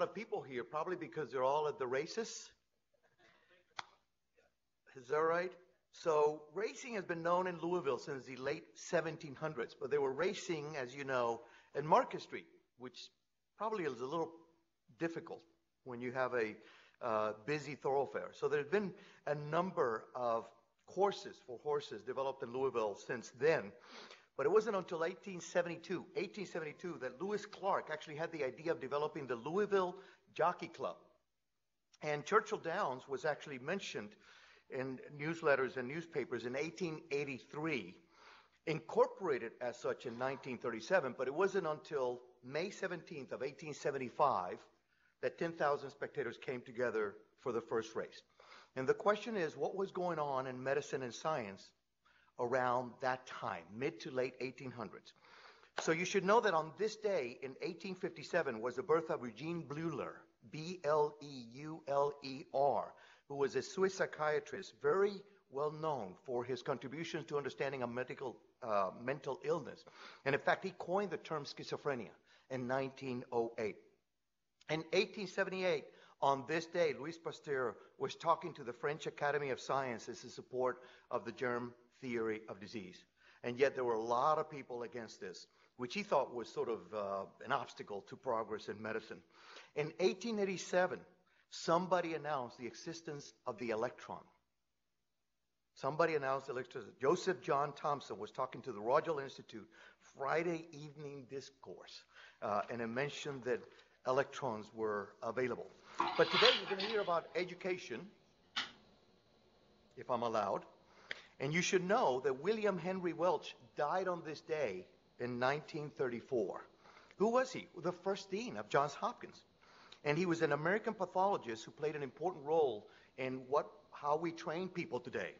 lot of people here, probably because they're all at the races. Is that right? So racing has been known in Louisville since the late 1700s, but they were racing, as you know, in Market Street, which probably is a little difficult when you have a busy thoroughfare. So there's been a number of courses for horses developed in Louisville since then, but it wasn't until 1872 that Lewis Clark actually had the idea of developing the Louisville Jockey Club. And Churchill Downs was actually mentioned in newsletters and newspapers in 1883, incorporated as such in 1937, but it wasn't until May 17th of 1875 that 10,000 spectators came together for the first race. And the question is, what was going on in medicine and science around that time, mid to late 1800s? So you should know that on this day in 1857 was the birth of Eugene Bleuler, B-L-E-U-L-E-R, who was a Swiss psychiatrist, very well known for his contributions to understanding of mental illness. And in fact, he coined the term schizophrenia in 1908. In 1878, on this day, Louis Pasteur was talking to the French Academy of Sciences in support of the germ theory of disease. And yet there were a lot of people against this, which he thought was sort of an obstacle to progress in medicine. In 1887, somebody announced the existence of the electron. Somebody announced electricity. Joseph John Thomson was talking to the Royal Institute Friday evening discourse, and it mentioned that electrons were available. But today you're going to hear about education, if I'm allowed, and you should know that William Henry Welch died on this day in 1934. Who was he? The first dean of Johns Hopkins. And he was an American pathologist who played an important role in how we train people today.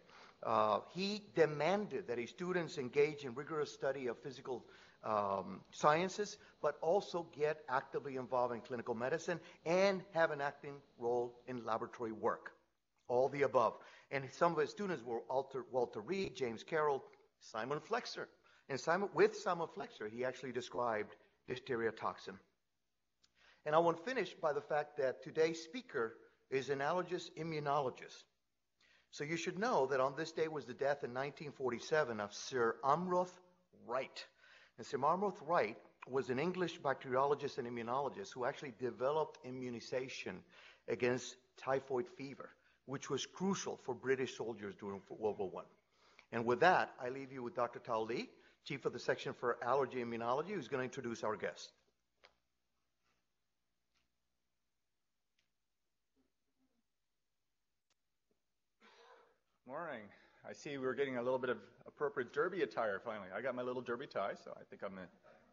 He demanded that his students engage in rigorous study of physical sciences, but also get actively involved in clinical medicine and have an active role in laboratory work, all the above. And some of his students were Walter Reed, James Carroll, Simon Flexner. And with Simon Flexner, he actually described diphtheria toxin. And I want to finish by the fact that today's speaker is an allergist immunologist. So you should know that on this day was the death in 1947 of Sir Almroth Wright. And Sir Almroth Wright was an English bacteriologist and immunologist who actually developed immunization against typhoid fever, which was crucial for British soldiers during World War I. And with that, I leave you with Dr. Tao Lee, Chief of the Section for Allergy Immunology, who's going to introduce our guest. Morning. I see we're getting a little bit of appropriate derby attire finally. I got my little derby tie, so I think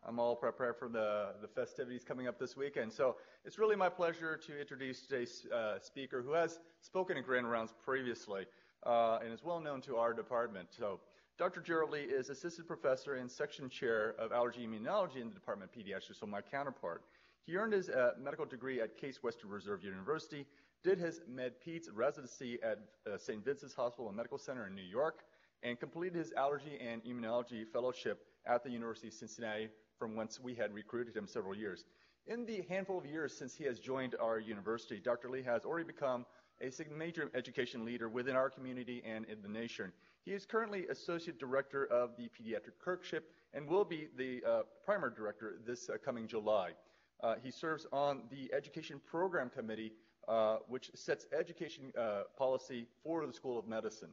I'm all prepared for the festivities coming up this weekend. So it's really my pleasure to introduce today's speaker, who has spoken at Grand Rounds previously and is well known to our department. So Dr. Gerald Lee is Assistant Professor and Section Chair of Allergy Immunology in the Department of Pediatrics, so my counterpart. He earned his medical degree at Case Western Reserve University, did his Med-Peds residency at St. Vincent's Hospital and Medical Center in New York, and completed his Allergy and Immunology Fellowship at the University of Cincinnati, from whence we had recruited him several years. In the handful of years since he has joined our university, Dr. Lee has already become a major education leader within our community and in the nation. He is currently Associate Director of the Pediatric Clerkship and will be the Primary Director this coming July. He serves on the Education Program Committee, which sets education policy for the School of Medicine.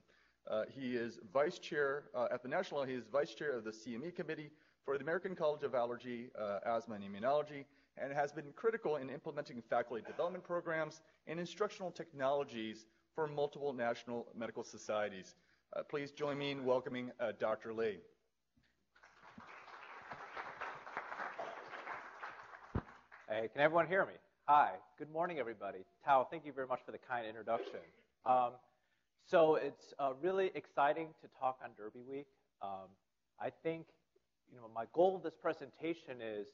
He is Vice Chair at the National Level. He is Vice Chair of the CME Committee for the American College of Allergy, Asthma and Immunology, and has been critical in implementing faculty development programs and instructional technologies for multiple national medical societies. Please join me in welcoming Dr. Lee. Hey, can everyone hear me? Hi, good morning, everybody. Tao, thank you very much for the kind introduction. So it's really exciting to talk on Derby Week. I think, you know, my goal of this presentation is,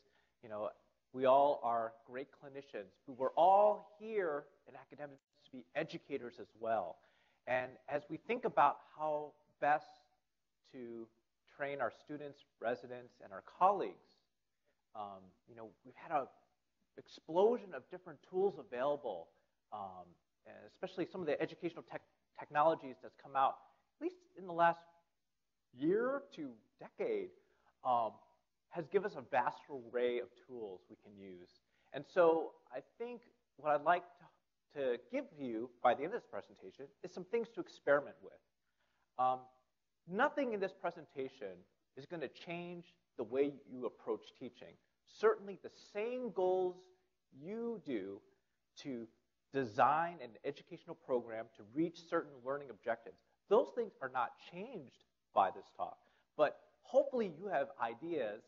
you know, we all are great clinicians, but we're all here in academics to be educators as well. And as we think about how best to train our students, residents, and our colleagues, you know, we've had a explosion of different tools available, and especially some of the educational technologies that's come out, at least in the last year to decade, has given us a vast array of tools we can use. And so I think what I'd like to give you by the end of this presentation is some things to experiment with. Nothing in this presentation is going to change the way you approach teaching. Certainly the same goals you do to design an educational program to reach certain learning objectives, those things are not changed by this talk. But hopefully you have ideas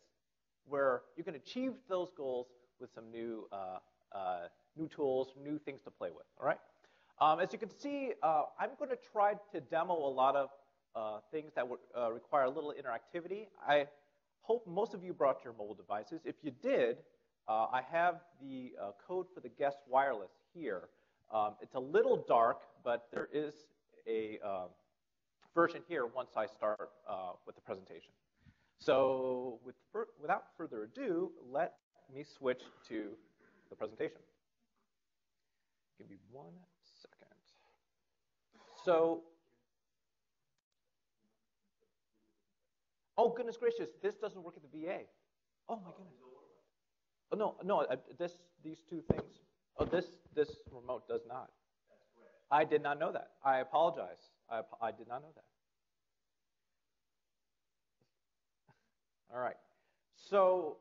where you can achieve those goals with some new new tools, new things to play with, all right? As you can see, I'm going to try to demo a lot of things that would require a little interactivity. I hope most of you brought your mobile devices. If you did, I have the code for the guest wireless here. It's a little dark, but there is a version here once I start with the presentation. So without further ado, let me switch to the presentation. Give me 1 second. So, oh goodness gracious, this doesn't work at the VA. Oh my goodness. Oh, no, these two things. Oh, this remote does not. I did not know that. I apologize. I did not know that. All right. So,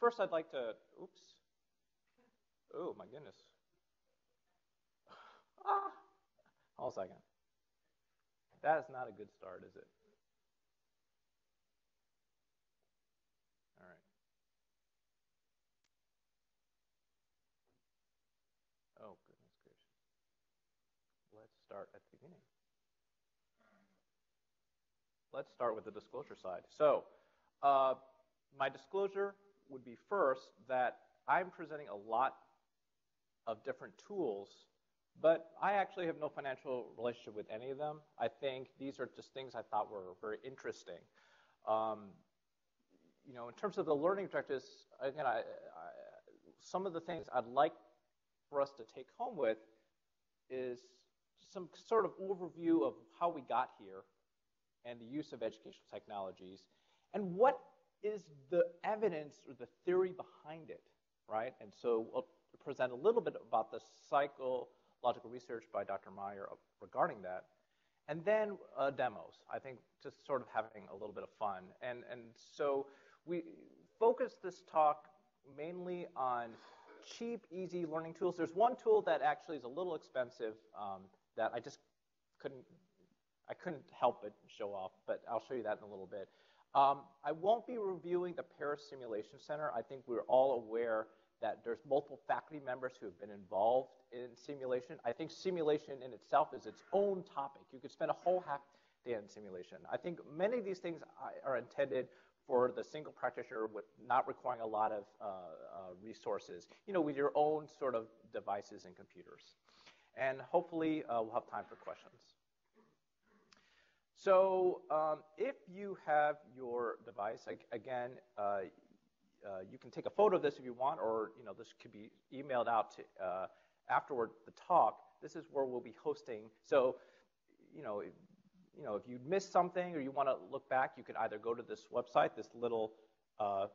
first I'd like to, oops. Oh my goodness. Ah. Hold a second. That is not a good start, is it? All right. Oh, goodness gracious. Let's start at the beginning. Let's start with the disclosure side. So my disclosure would be first that I'm presenting a lot of different tools, but I actually have no financial relationship with any of them. I think these are just things I thought were very interesting. You know, in terms of the learning objectives, again, some of the things I'd like for us to take home with is some sort of overview of how we got here and the use of educational technologies and what is the evidence or the theory behind it, right? And so I'll present a little bit about the psychological research by Dr. Mayer regarding that, and then demos. I think just sort of having a little bit of fun. And so we focused this talk mainly on cheap, easy learning tools. There's one tool that actually is a little expensive that I just couldn't help but show off, but I'll show you that in a little bit. I won't be reviewing the Paris Simulation Center. I think we're all aware that there's multiple faculty members who have been involved in simulation. I think simulation in itself is its own topic. You could spend a whole half day on simulation. I think many of these things are intended for the single practitioner with not requiring a lot of resources, you know, with your own sort of devices and computers. And hopefully we'll have time for questions. So if you have your device, again, you can take a photo of this if you want, or you know, this could be emailed out to, afterward the talk. This is where we'll be hosting. So, you know, if you missed something or you want to look back, you can either go to this website, this little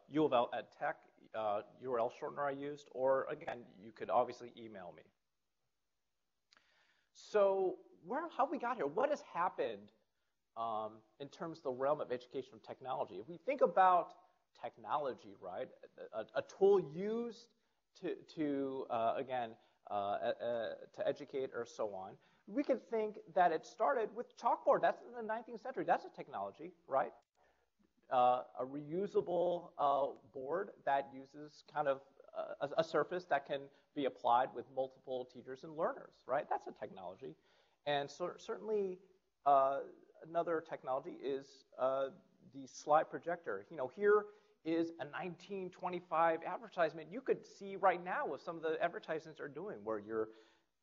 U of L at Tech URL shortener I used, or again, you could obviously email me. So, how we got here? What has happened in terms of the realm of educational technology? If we think about technology, right? A tool used to educate or so on. We could think that it started with chalkboard. That's in the 19th century. That's a technology, right? A reusable board that uses kind of a surface that can be applied with multiple teachers and learners, right? That's a technology. And so certainly another technology is the slide projector. You know, here is a 1925 advertisement you could see right now with some of the advertisements are doing, where you're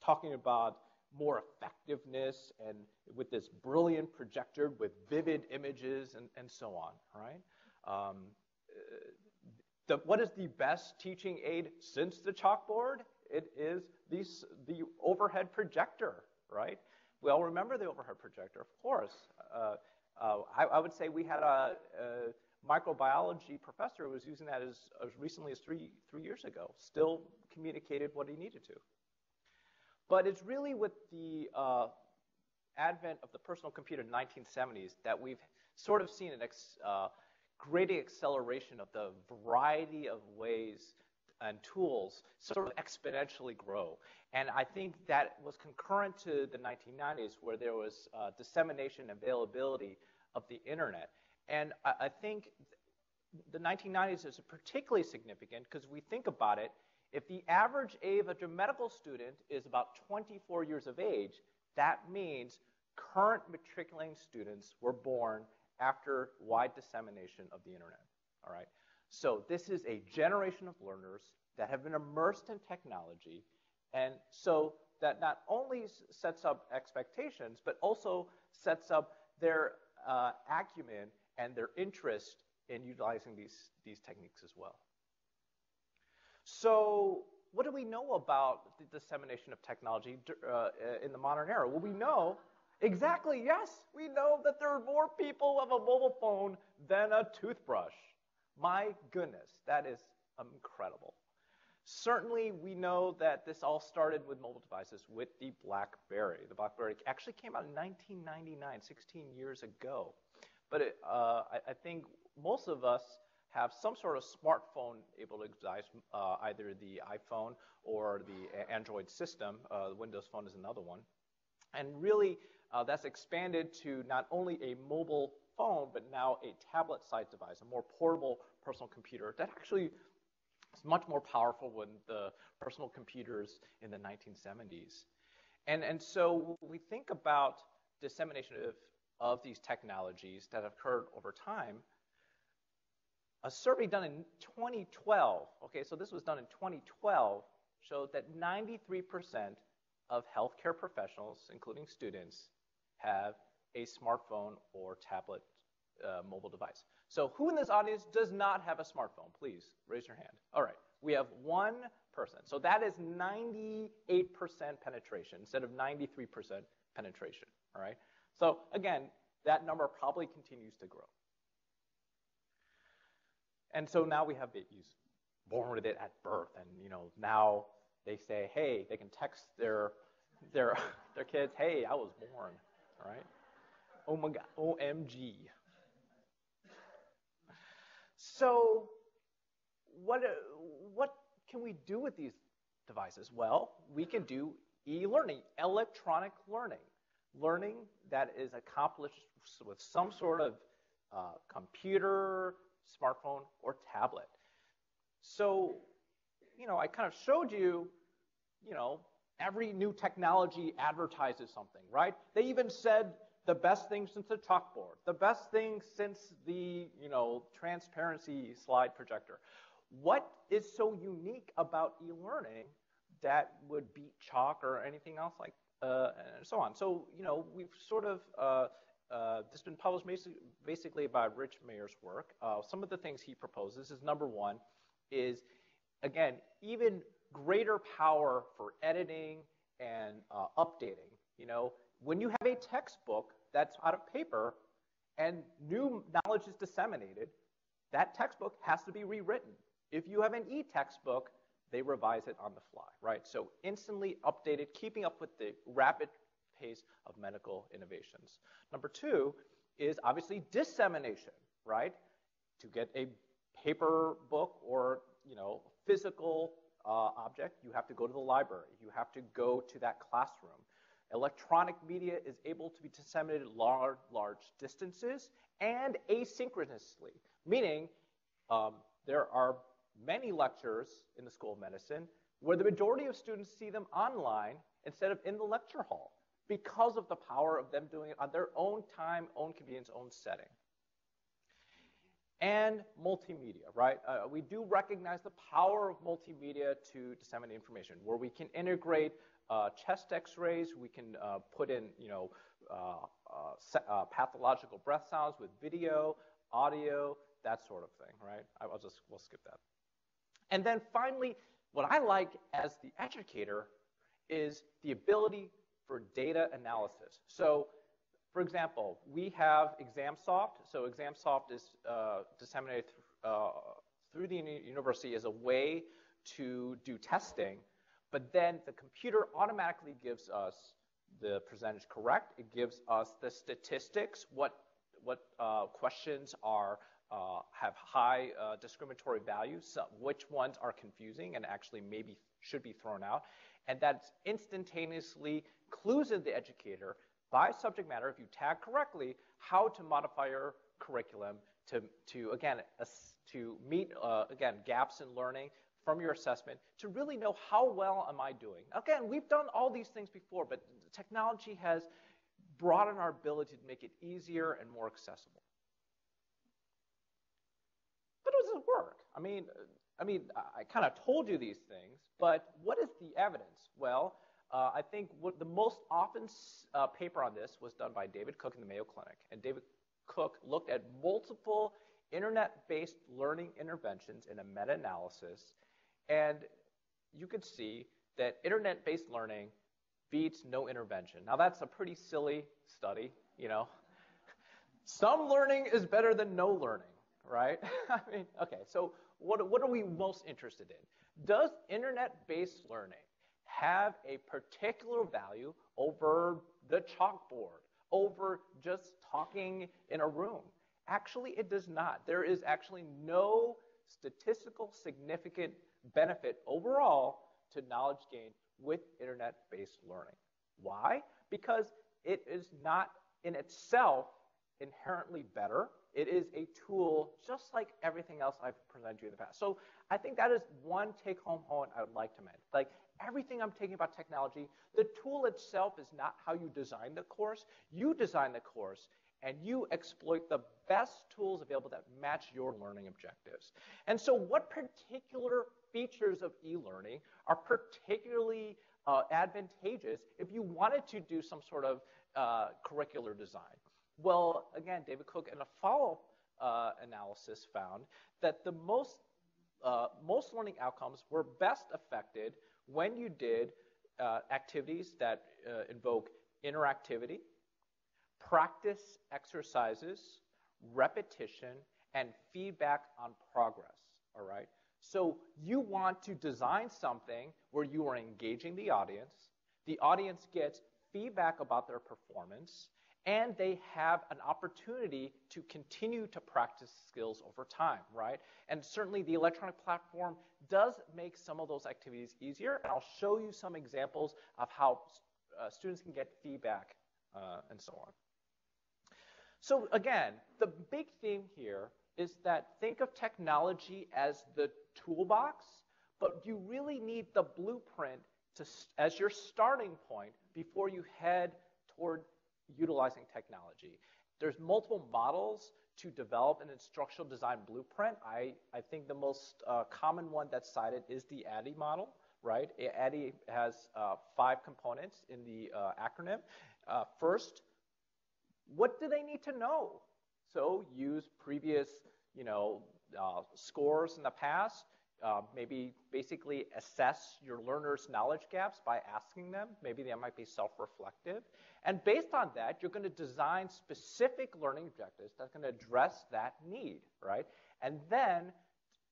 talking about more effectiveness and with this brilliant projector with vivid images and so on, right? What is the best teaching aid since the chalkboard? It is the overhead projector, right? We all remember the overhead projector, of course. I would say we had a microbiology professor who was using that as recently as three years ago, still communicated what he needed to. But it's really with the advent of the personal computer in the 1970s that we've sort of seen an great acceleration of the variety of ways and tools sort of exponentially grow. And I think that was concurrent to the 1990s, where there was dissemination and availability of the internet. And I think the 1990s is particularly significant because we think about it, if the average age of a medical student is about 24 years of age, that means current matriculating students were born after wide dissemination of the internet, all right? So this is a generation of learners that have been immersed in technology, and so that not only sets up expectations, but also sets up their acumen and their interest in utilizing these techniques as well. So what do we know about the dissemination of technology in the modern era? Well, we know exactly, yes, we know that there are more people who have a mobile phone than a toothbrush. My goodness, that is incredible. Certainly, we know that this all started with mobile devices with the BlackBerry. The BlackBerry actually came out in 1999, 16 years ago. But I think most of us have some sort of smartphone able to utilize either the iPhone or the Android system. The Windows Phone is another one. And really, that's expanded to not only a mobile phone, but now a tablet-sized device, a more portable personal computer that actually is much more powerful than the personal computers in the 1970s. And so we think about dissemination of these technologies that have occurred over time. A survey done in 2012, okay, so this was done in 2012, showed that 93% of healthcare professionals, including students, have a smartphone or tablet mobile device. So who in this audience does not have a smartphone? Please raise your hand. All right, we have one person. So that is 98% penetration instead of 93% penetration, all right? So again, that number probably continues to grow. And so now we have babies born with it at birth, and you know, now they say, hey, they can text their kids, hey, I was born, all right? Oh my God, OMG. So what can we do with these devices? Well, we can do e-learning, electronic learning. Learning that is accomplished with some sort of computer, smartphone, or tablet. So, you know, I kind of showed you, you know, every new technology advertises something, right? They even said, the best thing since the chalkboard, the best thing since the, you know, transparency slide projector. What is so unique about e-learning that would beat chalk or anything else like, and so on? So, you know, we've sort of, this has been published basically by Rich Mayer's work. Some of the things he proposes is number one is, again, even greater power for editing and updating, you know. When you have a textbook that's out of paper and new knowledge is disseminated, that textbook has to be rewritten. If you have an e-textbook, they revise it on the fly, right? So instantly updated, keeping up with the rapid pace of medical innovations. Number two is obviously dissemination, right? To get a paper book or, you know, physical object, you have to go to the library. You have to go to that classroom. Electronic media is able to be disseminated large distances and asynchronously, meaning there are many lectures in the School of Medicine where the majority of students see them online instead of in the lecture hall because of the power of them doing it on their own time, own convenience, own setting. And multimedia, right? We do recognize the power of multimedia to disseminate information, where we can integrate chest x-rays, we can put in, you know, pathological breath sounds with video, audio. that sort of thing, right? We'll skip that. And then finally, what I like as the educator is the ability for data analysis. So, for example, we have ExamSoft. So ExamSoft is disseminated through the university as a way to do testing, but then the computer automatically gives us the percentage correct. It gives us the statistics, what questions are have high discriminatory value, so which ones are confusing and actually maybe should be thrown out, and that instantaneously clues in the educator by subject matter, if you tag correctly, how to modify your curriculum to meet again gaps in learning from your assessment, to really know how well am I doing. Again, we've done all these things before, but technology has broadened our ability to make it easier and more accessible. But does it work? I mean, I kind of told you these things, but what is the evidence? Well, I think what the most often paper on this was done by David Cook in the Mayo Clinic, and David Cook looked at multiple internet-based learning interventions in a meta-analysis. And you could see that internet-based learning beats no intervention. Now, that's a pretty silly study, you know. Some learning is better than no learning, right? I mean, okay, so what are we most interested in? Does internet-based learning have a particular value over the chalkboard, over just talking in a room? Actually, it does not. There is actually no statistical significant benefit overall to knowledge gain with internet-based learning. Why? Because it is not in itself inherently better. It is a tool just like everything else I've presented to you in the past. So I think that is one take-home point I would like to make. Like everything I'm taking about technology, the tool itself is not how you design the course. You design the course, and you exploit the best tools available that match your learning objectives. And so what particular features of e-learning are particularly advantageous if you wanted to do some sort of curricular design? Well, again, David Cook in a follow-up analysis found that the most learning outcomes were best affected when you did activities that invoke interactivity, practice exercises, repetition, and feedback on progress, all right? So you want to design something where you are engaging the audience gets feedback about their performance, and they have an opportunity to continue to practice skills over time, right? And certainly the electronic platform does make some of those activities easier, and I'll show you some examples of how students can get feedback and so on. So again, the big theme here is that think of technology as the toolbox, but you really need the blueprint as your starting point before you head toward utilizing technology. There's multiple models to develop an instructional design blueprint. I think the most common one that's cited is the ADDIE model, right? ADDIE has 5 components in the acronym. First, what do they need to know? So use previous, you know, scores in the past. Maybe basically assess your learners' knowledge gaps by asking them. Maybe they might be self-reflective. And based on that, you're going to design specific learning objectives that's going to address that need, right? And then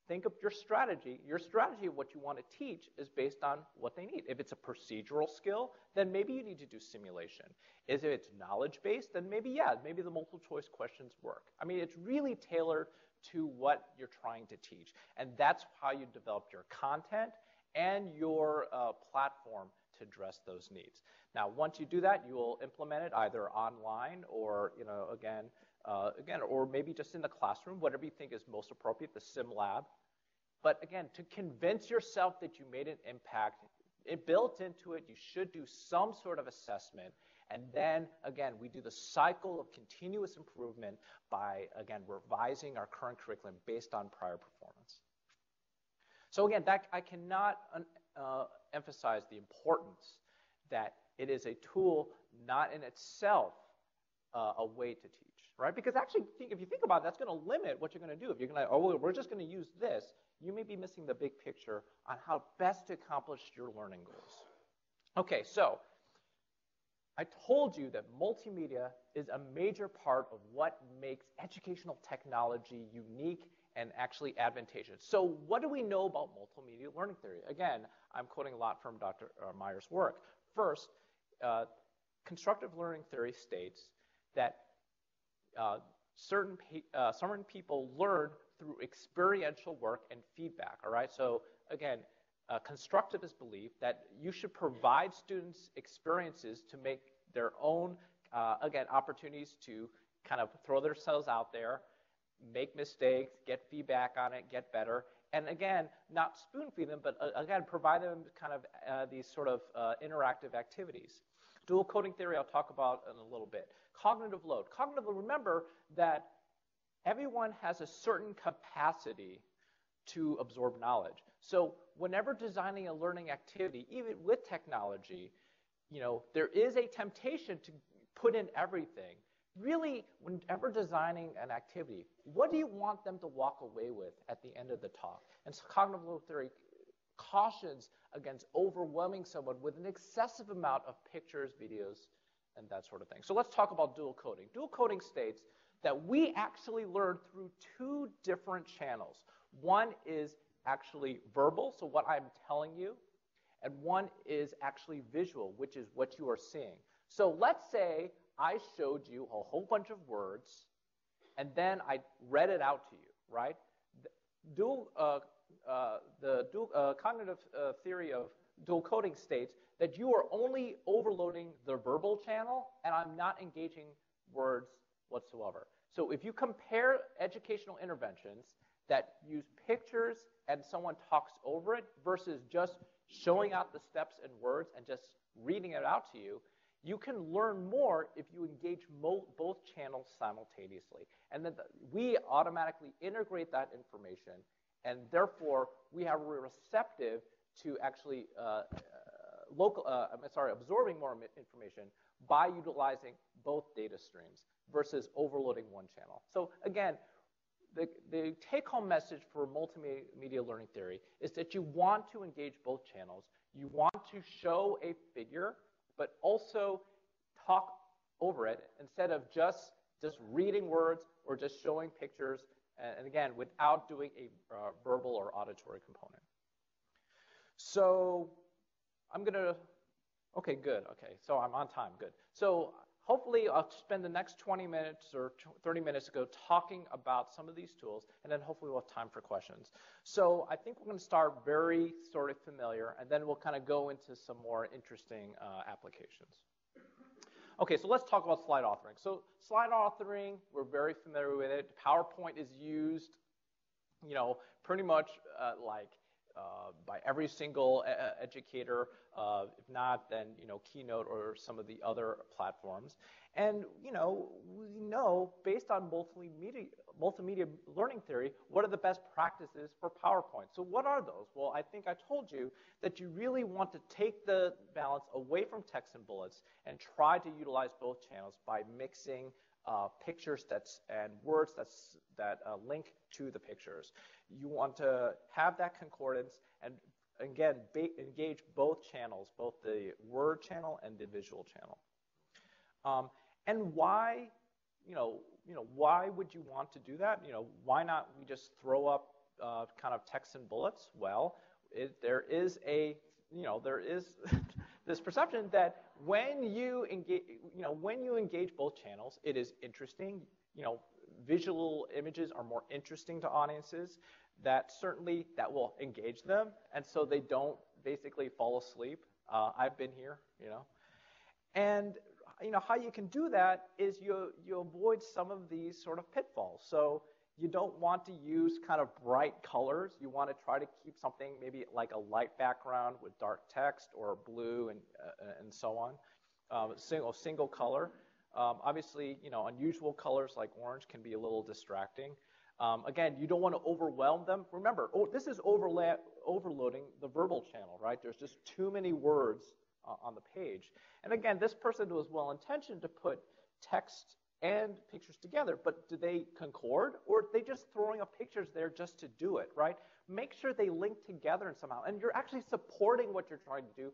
think of your strategy. Your strategy of what you want to teach is based on what they need. If it's a procedural skill, then maybe you need to do simulation. If it's knowledge-based, then maybe, yeah, maybe the multiple-choice questions work. I mean, it's really tailored to what you're trying to teach, and that's how you develop your content and your platform to address those needs. Now, once you do that, you will implement it either online or, you know, again, or maybe just in the classroom, whatever you think is most appropriate, the sim lab. But again, to convince yourself that you made an impact, it built into it, you should do some sort of assessment. And then, again, we do the cycle of continuous improvement by, again, revising our current curriculum based on prior performance. So again, that, I cannot emphasize the importance that it is a tool, not in itself a way to teach. right? Because actually, if you think about it, that's going to limit what you're going to do. If you're going to, oh, well, we're just going to use this, you may be missing the big picture on how best to accomplish your learning goals. Okay, so I told you that multimedia is a major part of what makes educational technology unique and actually advantageous. So what do we know about multimedia learning theory? Again, I'm quoting a lot from Dr. Mayer's work. First, constructive learning theory states that certain people learn through experiential work and feedback, all right? So again, constructivist belief that you should provide students experiences to make their own, again, opportunities to kind of throw themselves out there, make mistakes, get feedback on it, get better, and again, not spoon feed them, but again, provide them kind of these sort of interactive activities. Dual coding theory I'll talk about in a little bit. Cognitive load. Cognitive load, remember that everyone has a certain capacity to absorb knowledge. So whenever designing a learning activity, even with technology, you know, there is a temptation to put in everything. Really, whenever designing an activity, what do you want them to walk away with at the end of the talk? And so cognitive load theory cautions against overwhelming someone with an excessive amount of pictures, videos, and that sort of thing. So let's talk about dual coding. Dual coding states that we actually learn through two different channels. One is actually verbal, so what I'm telling you, and one is actually visual, which is what you are seeing. So let's say I showed you a whole bunch of words, and then I read it out to you, right? The cognitive theory of dual coding states that you are only overloading the verbal channel, and I'm not engaging words whatsoever. So if you compare educational interventions that use pictures and someone talks over it versus just showing out the steps and words and just reading it out to you, you can learn more if you engage both channels simultaneously. And then we automatically integrate that information, and therefore we are receptive to actually absorbing more information by utilizing both data streams versus overloading one channel. So again, the take-home message for multimedia learning theory is that you want to engage both channels. You want to show a figure, but also talk over it instead of just reading words or just showing pictures, and again, without doing a verbal or auditory component. So I'm gonna, okay, good, okay, so I'm on time, good. So hopefully I'll spend the next 20 minutes or 30 minutes ago talking about some of these tools, and then hopefully we'll have time for questions. So I think we're gonna start very sort of familiar, and then we'll kind of go into some more interesting applications. Okay, so let's talk about slide authoring. So slide authoring, we're very familiar with it. PowerPoint is used, you know, pretty much by every single educator, if not, then, you know, Keynote or some of the other platforms. And, you know, we know based on multimedia learning theory, what are the best practices for PowerPoint? So what are those? Well, I think I told you that you really want to take the balance away from text and bullets and try to utilize both channels by mixing pictures and words that link to the pictures. You want to have that concordance and, again, engage both channels, both the word channel and the visual channel. And why, you know, why would you want to do that? You know, why not we just throw up kind of text and bullets? Well, there is a, you know, there is this perception that when you engage both channels, it is interesting. You know, visual images are more interesting to audiences. That will engage them, and so they don't basically fall asleep. I've been here, you know. And you know how you can do that is you avoid some of these sort of pitfalls. So you don't want to use kind of bright colors. You want to try to keep something maybe like a light background with dark text or blue and so on. Single color. Obviously, you know, unusual colors like orange can be a little distracting. Again, you don't want to overwhelm them. Remember, this is overloading the verbal channel, right? There's just too many words on the page. And again, this person was well-intentioned to put text and pictures together, but do they concord, or are they just throwing up pictures there just to do it, right? Make sure they link together and somehow, and you're actually supporting what you're trying to do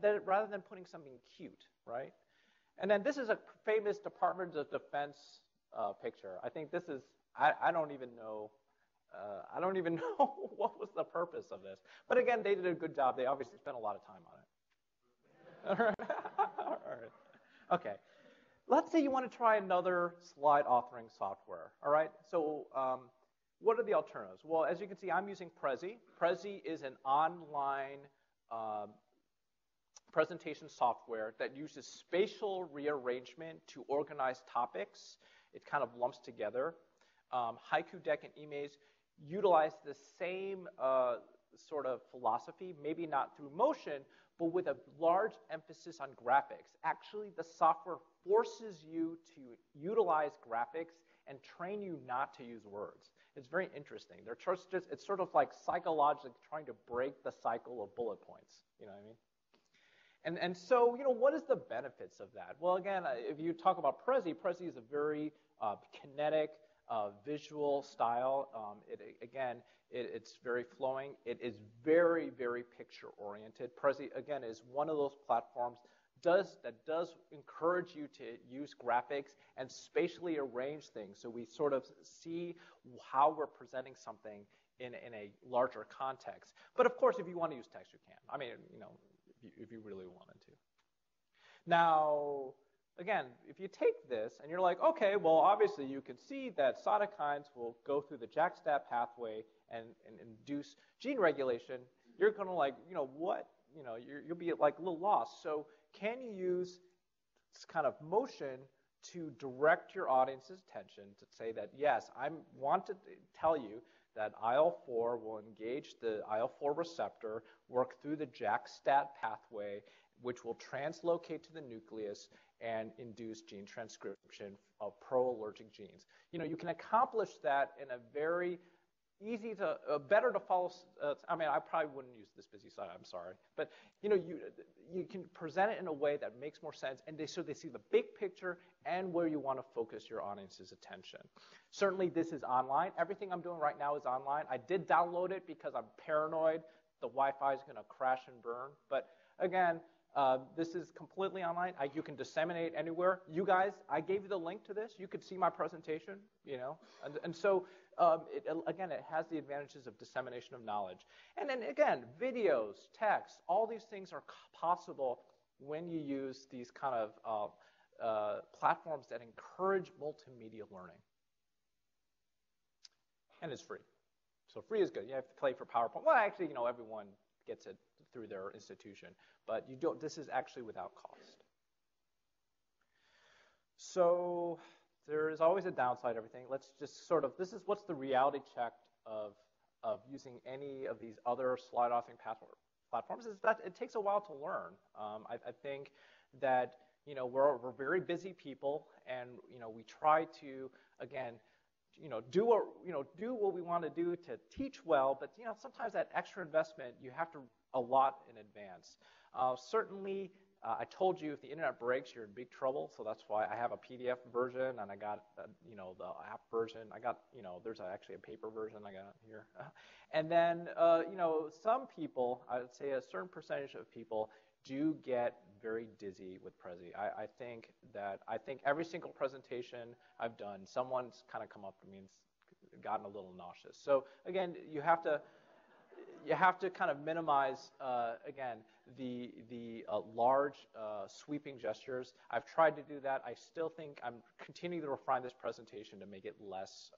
that, rather than putting something cute, right? And then this is a famous Department of Defense picture. I think this is, I don't even know, what was the purpose of this. But again, they did a good job. They obviously spent a lot of time on it. All right. Okay. Let's say you want to try another slide authoring software, all right? So what are the alternatives? Well, as you can see, I'm using Prezi. Prezi is an online presentation software that uses spatial rearrangement to organize topics. It kind of lumps together. Haiku Deck and Emaze utilize the same sort of philosophy, maybe not through motion, but with a large emphasis on graphics. Actually, the software forces you to utilize graphics and train you not to use words. It's very interesting. They're just, it's sort of like psychologically trying to break the cycle of bullet points. You know what I mean? And so, you know, what is the benefits of that? Well, again, if you talk about Prezi, Prezi is a very kinetic, visual style. It's very flowing. It is very, very picture oriented. Prezi, again, is one of those platforms that does encourage you to use graphics and spatially arrange things, so we sort of see how we're presenting something in a larger context. But of course, if you want to use text, you can. I mean, you know, if you really wanted to. Now, again, if you take this and you're like, okay, well, obviously you can see that cytokines will go through the JAK-STAT pathway and induce gene regulation, you're gonna like, you know, what? You know, you'll be like a little lost. So can you use this kind of motion to direct your audience's attention to say that, yes, I want to tell you that IL-4 will engage the IL-4 receptor, work through the JAK-STAT pathway, which will translocate to the nucleus and induce gene transcription of pro-allergic genes. You know, you can accomplish that in a very easy to, better to follow, I mean, I probably wouldn't use this busy slide, I'm sorry. But, you know, you can present it in a way that makes more sense, and so they see the big picture and where you want to focus your audience's attention. Certainly, this is online. Everything I'm doing right now is online. I did download it because I'm paranoid the Wi-Fi is going to crash and burn. But, again, this is completely online. You can disseminate anywhere. You guys, I gave you the link to this. You could see my presentation, you know. And so, again, it has the advantages of dissemination of knowledge. And then, again, videos, text, all these things are possible when you use these kind of platforms that encourage multimedia learning. And it's free. So free is good. You have to play for PowerPoint. Well, actually, you know, everyone gets it through their institution, but you don't, this is actually without cost. So there is always a downside to everything. Let's just sort of, this is what's the reality check of using any of these other slide authoring platforms, is that it takes a while to learn. I think that, you know, we're very busy people, and, you know, we try to, again, you know, do what we want to do to teach well, but, you know, sometimes that extra investment, you have to allot in advance. Certainly, I told you if the internet breaks, you're in big trouble, so that's why I have a PDF version, and I got, you know, the app version. I got, you know, there's actually a paper version I got here. And then, you know, some people, I would say a certain percentage of people do get very dizzy with Prezi. I think every single presentation I've done, someone's kind of come up to me and gotten a little nauseous. So again, you have to kind of minimize again the large sweeping gestures. I've tried to do that. I still think I'm continuing to refine this presentation to make it less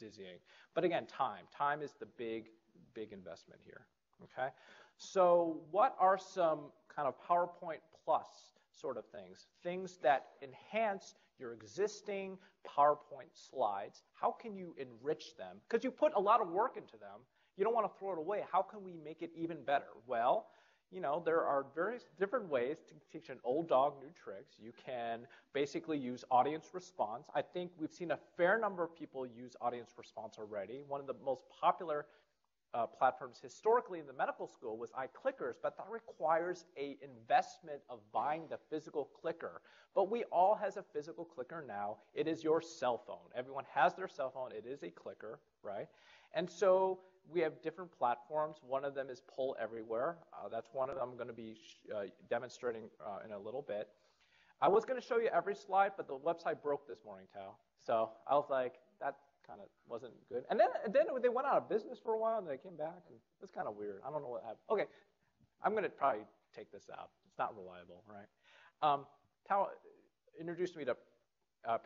dizzying. But again, time is the big investment here. Okay. So what are some kind of PowerPoint plus sort of things? Things that enhance your existing PowerPoint slides. How can you enrich them? Because you put a lot of work into them. You don't want to throw it away. How can we make it even better? Well, you know, there are various different ways to teach an old dog new tricks. You can basically use audience response. I think we've seen a fair number of people use audience response already. One of the most popular platforms historically in the medical school was iClickers, but that requires an investment of buying the physical clicker. But we all have a physical clicker now. It is your cell phone. Everyone has their cell phone. It is a clicker, right? And so we have different platforms. One of them is Poll Everywhere. That's one of them I'm going to be demonstrating in a little bit. I was going to show you every slide, but the website broke this morning, Tao. So I was like, that kind of wasn't good. And then they went out of business for a while, and they came back. And it was kind of weird. I don't know what happened. Okay, I'm going to probably take this out. It's not reliable, right? Tao introduced me to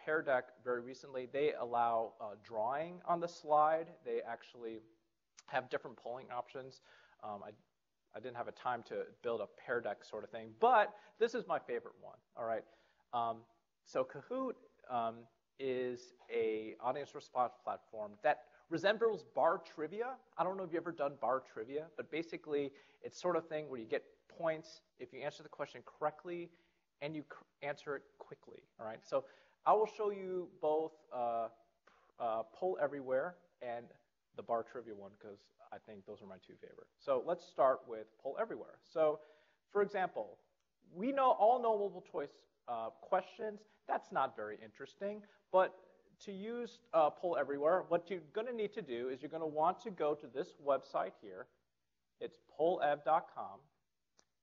Pear Deck very recently. They allow drawing on the slide. They actually have different polling options. I didn't have a time to build a Pear Deck sort of thing, but this is my favorite one, all right? So Kahoot is an audience response platform that resembles bar trivia. I don't know if you've ever done bar trivia, but basically it's sort of thing where you get points if you answer the question correctly and you answer it quickly, all right? So I will show you both Poll Everywhere and the bar trivia one, because I think those are my two favorite. So let's start with Poll Everywhere. So for example, we know all multiple choice questions. That's not very interesting, but to use Poll Everywhere, what you're gonna need to do is you're gonna want to go to this website here. It's pollev.com.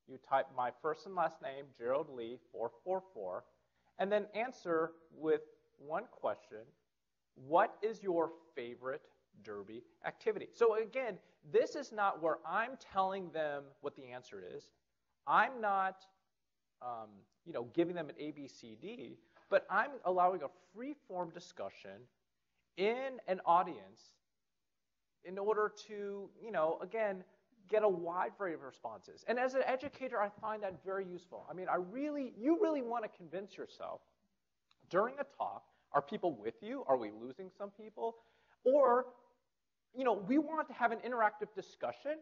You type my first and last name, Gerald Lee, 444, and then answer with one question. What is your favorite Derby activity? So again, this is not where I'm telling them what the answer is. I'm not, you know, giving them an A, B, C, D, but I'm allowing a free-form discussion in an audience in order to, you know, again, get a wide variety of responses. And as an educator, I find that very useful. I mean, you really want to convince yourself during a talk, are people with you? Are we losing some people? Or, you know, we want to have an interactive discussion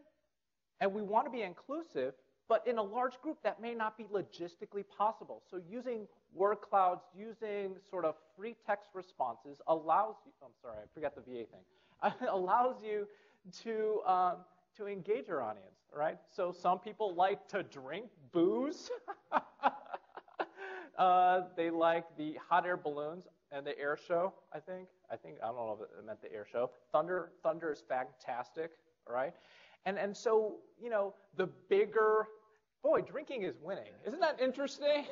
and we want to be inclusive, but in a large group that may not be logistically possible. So using word clouds, using sort of free text responses allows you, I'm sorry, I forgot the VA thing, allows you to engage your audience, right? So some people like to drink booze. They like the hot air balloons and the air show, I think. I don't know if it meant the air show. Thunder is fantastic, right? And so, you know, the bigger, boy, drinking is winning. Isn't that interesting?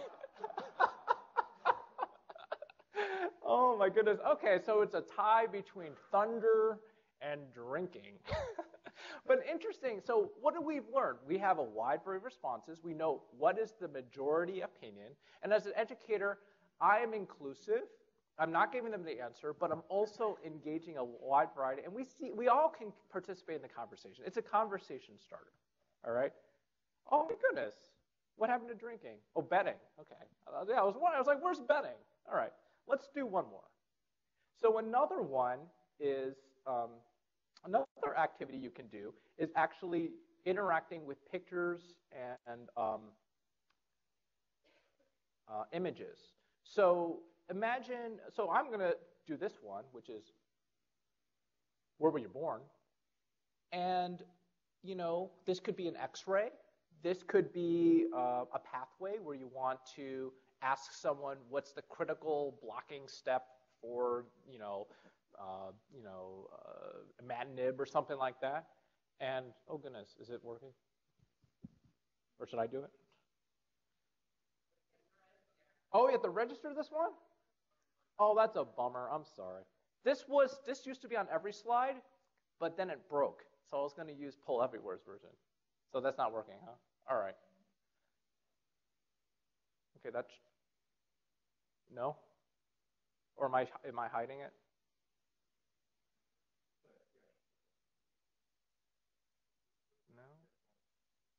Oh my goodness. Okay, so it's a tie between thunder and drinking. But interesting, so what do we learn? We have a wide variety of responses. We know what is the majority opinion. And as an educator, I am inclusive. I'm not giving them the answer, but I'm also engaging a wide variety, and we all can participate in the conversation. It's a conversation starter, all right? Oh my goodness, what happened to drinking? Oh, betting, okay. Yeah, I was like, where's betting? All right, let's do one more. So another one is, another activity you can do is actually interacting with pictures and images. So imagine, so I'm going to do this one, which is, where were you born? And, you know, this could be an x-ray. This could be a pathway where you want to ask someone what's the critical blocking step for, imatinib or something like that. And, oh goodness, is it working? Or should I do it? Oh, you have to register this one? Oh, that's a bummer. I'm sorry. This used to be on every slide, but then it broke. So I was going to use Poll Everywhere's version. So that's not working, huh? All right. Okay, that's no. Or am I hiding it? No.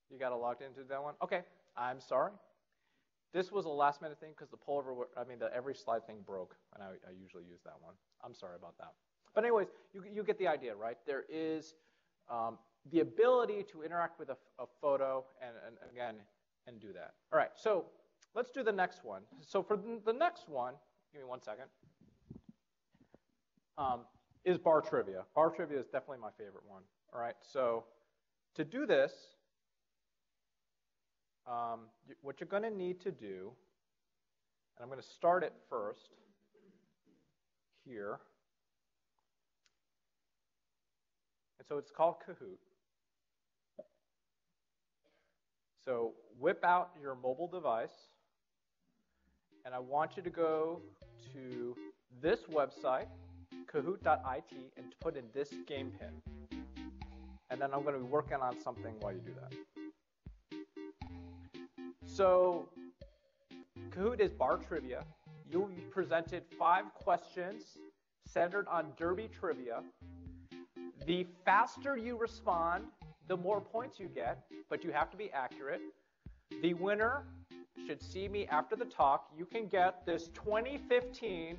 You got to logged into that one. Okay, I'm sorry. This was a last minute thing because the every slide thing broke, and I usually use that one. I'm sorry about that. But anyways, you get the idea, right? There is the ability to interact with a photo and do that. All right, so let's do the next one. So for the next one, give me one second. is bar trivia. Bar trivia is definitely my favorite one. All right, so to do this, what you're going to need to do, and I'm going to start it first here. And so it's called Kahoot. So whip out your mobile device, and I want you to go to this website, kahoot.it, and put in this game pin. And then I'm going to be working on something while you do that. So Kahoot is bar trivia. You'll be presented 5 questions centered on derby trivia. The faster you respond, the more points you get, but you have to be accurate. The winner should see me after the talk. You can get this 2015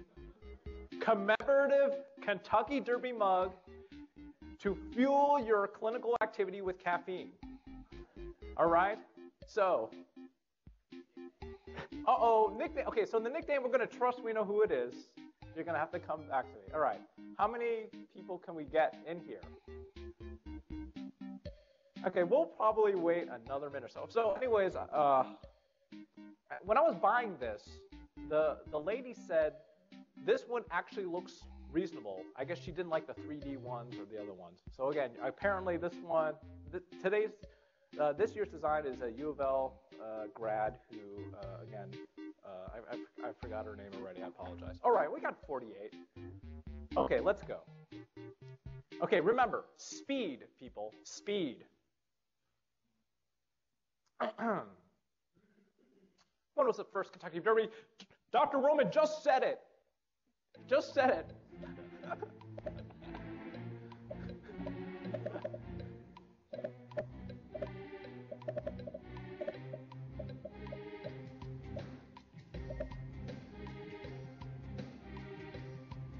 commemorative Kentucky Derby mug to fuel your clinical activity with caffeine. All right? So, nickname. Okay, so the nickname, we're going to trust we know who it is. You're going to have to come back to me. All right. How many people can we get in here? Okay, we'll probably wait another minute or so. So anyways, when I was buying this, the lady said this one actually looks reasonable. I guess she didn't like the 3D ones or the other ones. So again, apparently this one, this year's design is a U of L grad who, again, I forgot her name already, I apologize. All right, we got 48. Okay, let's go. Okay, remember, speed, people, speed. When was the first Kentucky Derby? Dr. Roman just said it. Just said it.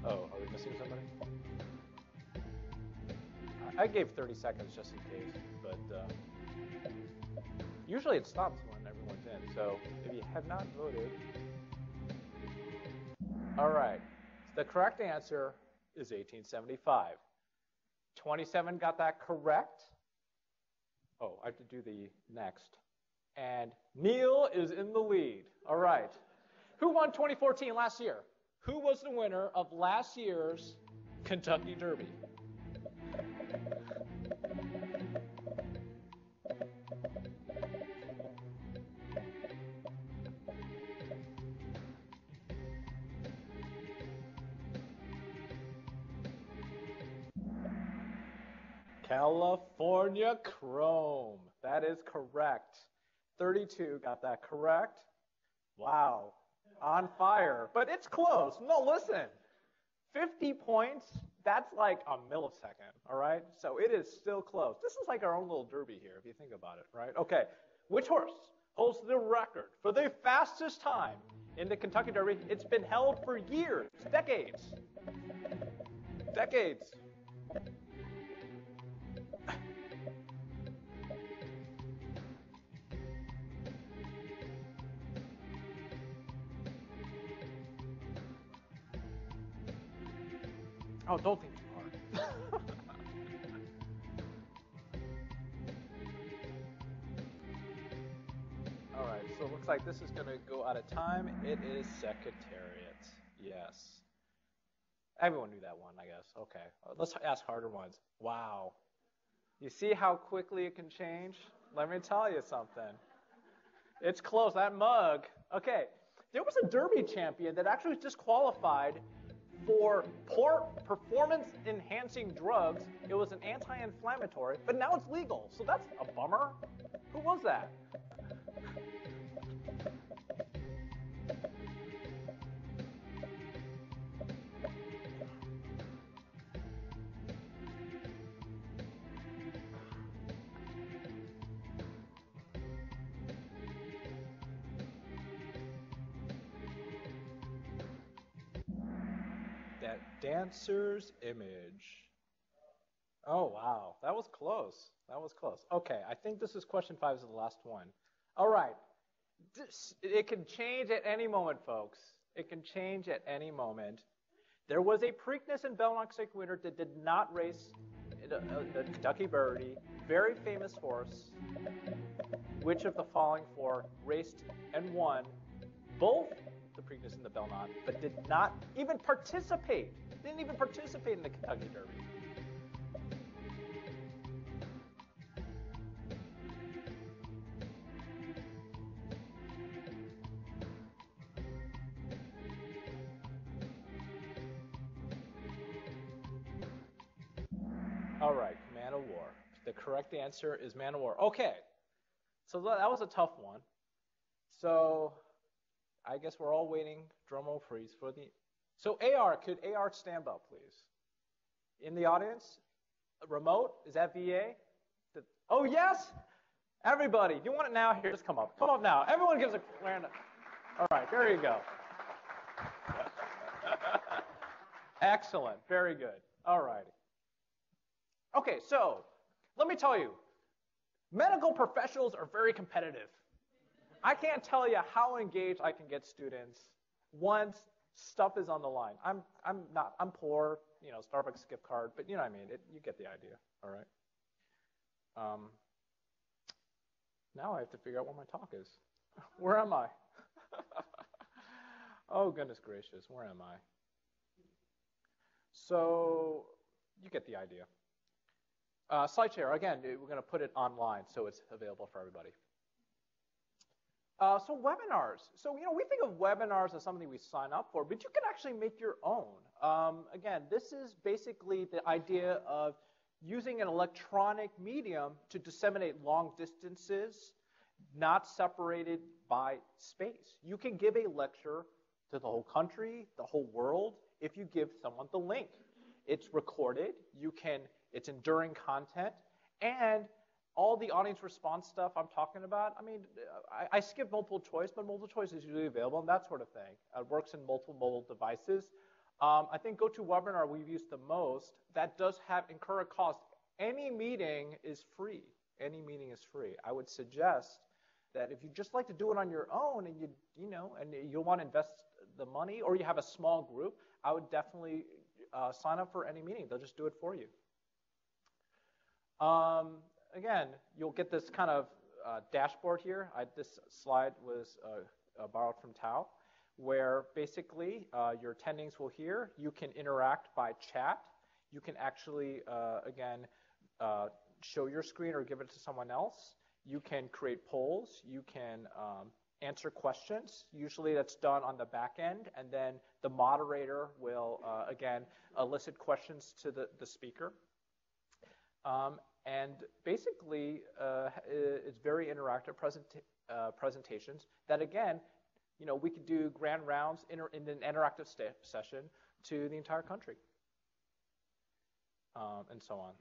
Oh, are we missing somebody? I gave 30 seconds just in case, but usually it stops when everyone's in, so if you have not voted. All right, the correct answer is 1875. 27 got that correct. Oh, I have to do the next. And Neil is in the lead. All right. Who won 2014 last year? Who was the winner of last year's Kentucky Derby? California Chrome. That is correct. 32 got that correct. Wow. On fire. But it's close. No, listen. 50 points, that's like a millisecond, all right? So it is still close. This is like our own little derby here, if you think about it, right? Okay. Which horse holds the record for the fastest time in the Kentucky Derby? It's been held for years, decades. Decades. Oh, don't think too hard. All right, so it looks like this is going to go out of time. It is Secretariat. Yes. Everyone knew that one, I guess. Okay. Let's ask harder ones. Wow. You see how quickly it can change? Let me tell you something. It's close, that mug. Okay. There was a Derby champion that actually was disqualified for poor performance-enhancing drugs. It was an anti-inflammatory, but now it's legal. So that's a bummer. Who was that? Dancer's image. Oh, wow. That was close. That was close. Okay, I think this is question 5 is the last one. All right. It can change at any moment, folks. It can change at any moment. There was a Preakness and Belmont Stakes winner that did not race the Kentucky Derby, very famous horse. Which of the following four raced and won both the Preakness and the Belmont, but did not even participate? Didn't even participate in the Kentucky Derby. All right, Man of War. The correct answer is Man of War. Okay, so that was a tough one. So I guess we're all waiting, drumroll freeze, for the... So AR, could AR stand up, please? In the audience? Remote? Is that VA? Oh, yes? Everybody, do you want it now? Here, just come up. Come up now. Everyone gives a round of... All right, there you go. Excellent, very good. All righty. Okay, so let me tell you, medical professionals are very competitive. I can't tell you how engaged I can get students once stuff is on the line. I'm poor, you know, Starbucks gift card, but you know what I mean. You get the idea, all right? Now I have to figure out what my talk is. Where am I? Oh, goodness gracious, where am I? So you get the idea. SlideShare, again, we're going to put it online so it's available for everybody. So webinars. So, you know, we think of webinars as something we sign up for, but you can actually make your own. Again, this is basically the idea of using an electronic medium to disseminate long distances, not separated by space. You can give a lecture to the whole country, the whole world, if you give someone the link. It's recorded. You can... It's enduring content, and all the audience response stuff I'm talking about, I mean, I skip multiple choice, but multiple choice is usually available and that sort of thing. It works in multiple mobile devices. I think GoToWebinar we've used the most. That does have incur a cost. AnyMeeting is free. AnyMeeting is free. I would suggest that if you just like to do it on your own and you know, and you'll want to invest the money or you have a small group, I would definitely sign up for AnyMeeting. They'll just do it for you. Again, you'll get this kind of dashboard here. This slide was borrowed from Tao, where basically your attendings will hear. You can interact by chat. You can actually, again, show your screen or give it to someone else. You can create polls. You can answer questions. Usually that's done on the back end, and then the moderator will, again, elicit questions to the speaker. And basically, it's very interactive presentations that, again, you know, we could do grand rounds in an interactive session to the entire country, and so on.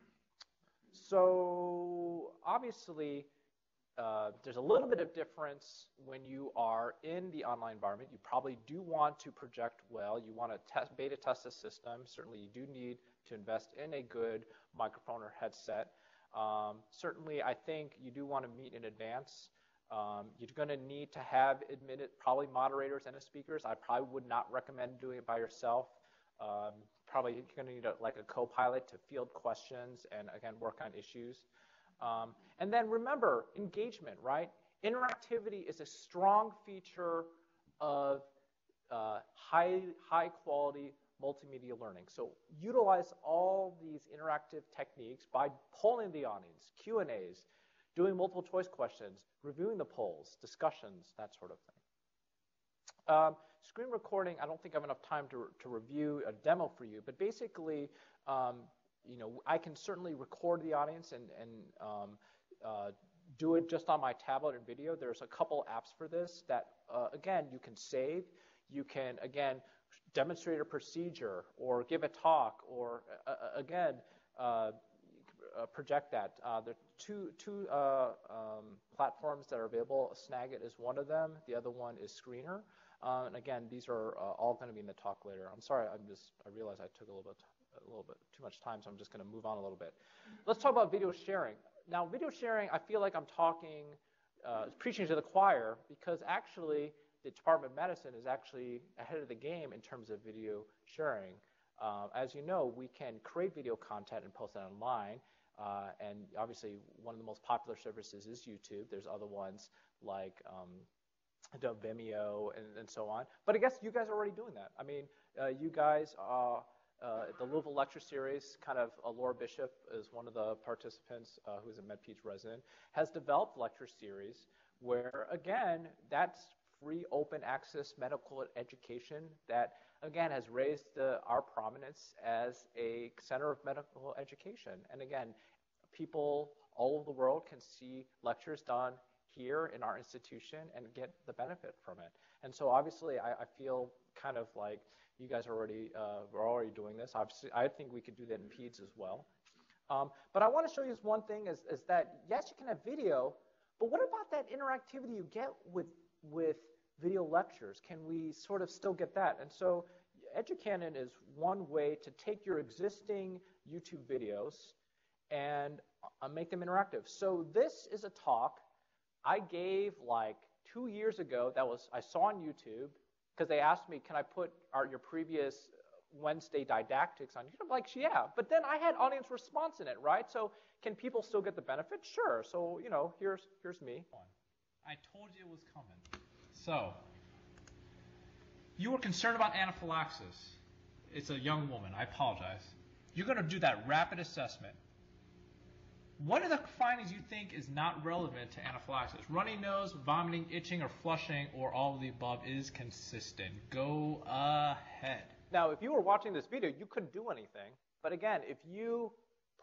So obviously, there's a little bit of difference when you are in the online environment. You probably do want to project well. You want to beta test the system. Certainly, you do need to invest in a good microphone or headset. Certainly, I think you do want to meet in advance. You're going to need to have probably moderators and speakers. I probably would not recommend doing it by yourself. Probably you're going to need a co-pilot to field questions and, again, work on issues. And then remember, engagement, right? Interactivity is a strong feature of high quality multimedia learning. So utilize all these interactive techniques by polling the audience, Q&As, doing multiple choice questions, reviewing the polls, discussions, that sort of thing. Screen recording, I don't think I have enough time to review a demo for you, but basically, you know, I can certainly record the audience and do it just on my tablet and video. There's a couple apps for this that, again, you can save. You can, again, demonstrate a procedure or give a talk or, again, project that. There are two platforms that are available. Snagit is one of them. The other one is Screener. And, again, these are all going to be in the talk later. I'm sorry. I realize I took a little bit too much time, so I'm just going to move on a little bit. Let's talk about video sharing. Now, video sharing, I feel like I'm talking, preaching to the choir, because actually the Department of Medicine is actually ahead of the game in terms of video sharing. As you know, we can create video content and post it online. And obviously, one of the most popular services is YouTube. There's other ones like Vimeo and so on. But I guess you guys are already doing that. I mean, you guys are the Louisville Lecture Series, kind of Laura Bishop is one of the participants who's a MedPeach resident, has developed lecture series where, again, that's free open access medical education that, again, has raised our prominence as a center of medical education. And again, people all over the world can see lectures done here in our institution and get the benefit from it. And so obviously, I feel kind of like you guys are already, we're already doing this. Obviously, I think we could do that in PEDS as well. But I want to show you one thing is that, yes, you can have video, but what about that interactivity you get with video lectures? Can we sort of still get that? And so EduCanon is one way to take your existing YouTube videos and make them interactive. So this is a talk I gave like 2 years ago that was I saw on YouTube because they asked me, can I put your previous Wednesday didactics on YouTube? I'm like, yeah, but then I had audience response in it, right? So can people still get the benefit? Sure. So, you know, here's me. I told you it was coming. So, you were concerned about anaphylaxis. It's a young woman. I apologize. You're going to do that rapid assessment. What are the findings you think is not relevant to anaphylaxis? Runny nose, vomiting, itching, or flushing, or all of the above is consistent. Go ahead. Now, if you were watching this video, you couldn't do anything. But again, if you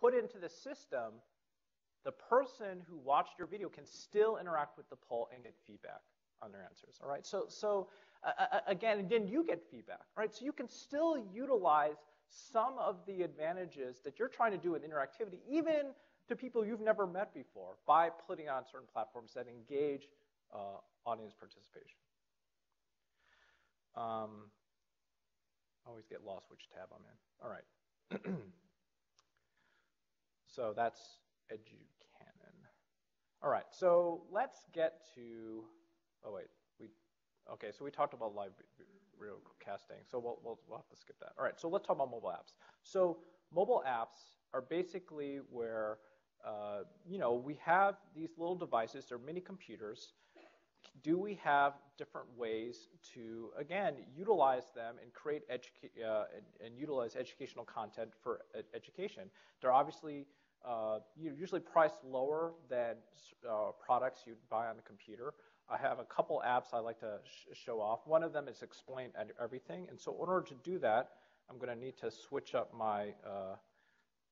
put into the system, the person who watched your video can still interact with the poll and get feedback on their answers, all right? So again, you get feedback, right? So you can still utilize some of the advantages that you're trying to do with interactivity, even to people you've never met before, by putting on certain platforms that engage audience participation. I always get lost which tab I'm in. All right. So that's EduCanon. All right, so let's get to, oh wait, okay, so we talked about live video casting, so we'll have to skip that. All right, so let's talk about mobile apps. So mobile apps are basically where, you know, we have these little devices, they're mini computers. Do we have different ways to, again, utilize them and create and utilize educational content for education? They're obviously usually priced lower than products you'd buy on the computer. I have a couple apps I like to show off. One of them is Explain Everything. And so in order to do that, I'm going to need to switch up my,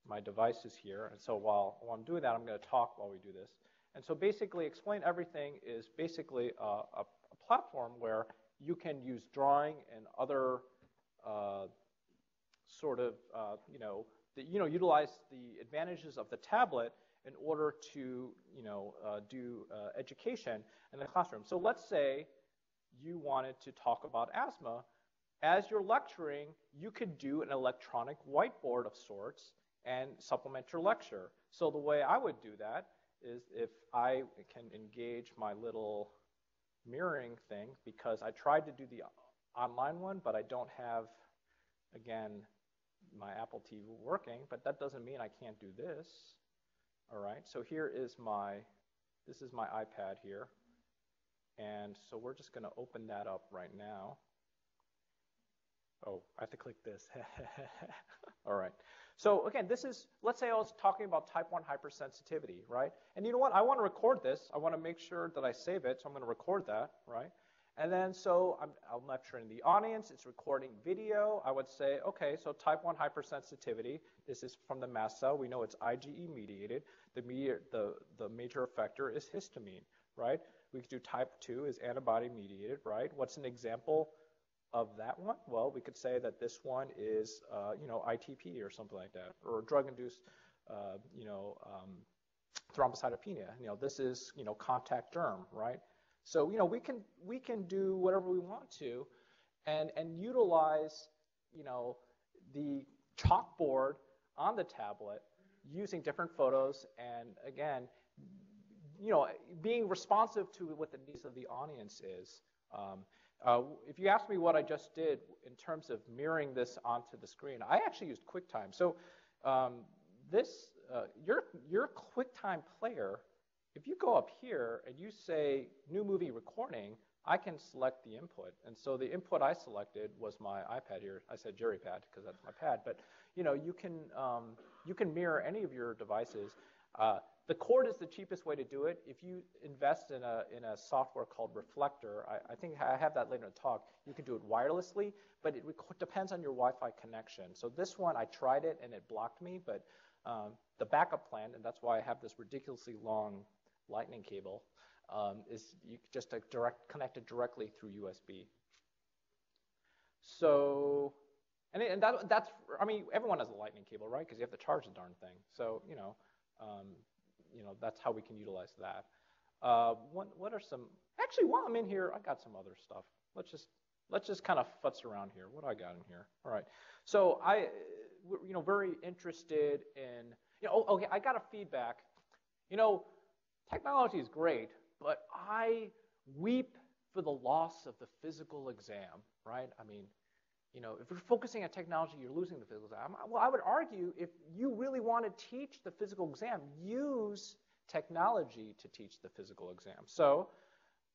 my devices here. And so while I'm doing that, I'm going to talk while we do this. And so basically, Explain Everything is basically a platform where you can use drawing and other sort of, utilize the advantages of the tablet in order to, do education in the classroom. So let's say you wanted to talk about asthma. As you're lecturing, you could do an electronic whiteboard of sorts and supplement your lecture. So the way I would do that is if I can engage my little mirroring thing, because I tried to do the online one, but I don't have, again, my Apple TV working, but that doesn't mean I can't do this. All right, so here is my, this is my iPad here. And so we're just gonna open that up right now. Oh, I have to click this. All right, so again, this is, let's say I was talking about type 1 hypersensitivity, right? And you know what, I wanna record this. I wanna make sure that I save it, so I'm gonna record that, right? And then so I'm lecturing the audience, it's recording video. I would say, okay, so type 1 hypersensitivity, this is from the mast cell. We know it's IgE mediated. The major effector is histamine, right? We could do type 2 is antibody mediated, right? What's an example of that one? Well, we could say that this one is, ITP or something like that, or drug-induced, thrombocytopenia. You know, this is, contact derm, right? So, we can do whatever we want to and utilize, the chalkboard on the tablet using different photos and, again, being responsive to what the needs of the audience is. If you ask me what I just did in terms of mirroring this onto the screen, I actually used QuickTime. So your QuickTime player, if you go up here and you say new movie recording, I can select the input. And so the input I selected was my iPad here. I said JerryPad because that's my pad. But you know, you can mirror any of your devices. The cord is the cheapest way to do it. If you invest in a software called Reflector, I think I have that later in the talk, you can do it wirelessly, but it depends on your Wi-Fi connection. So this one, I tried it and it blocked me, but the backup plan, and that's why I have this ridiculously long lightning cable, is you just connect it directly through USB. So, and that's, I mean, everyone has a lightning cable, right? Because you have to charge the darn thing. So, you know, that's how we can utilize that. What are some, actually, while I'm in here, I got some other stuff. Let's just kind of futz around here. What do I got in here? All right. So you know, very interested in, you know, okay, I got a feedback. You know, technology is great, but I weep for the loss of the physical exam, right? I mean, you know, if you're focusing on technology, you're losing the physical exam. Well, I would argue if you really want to teach the physical exam, use technology to teach the physical exam. So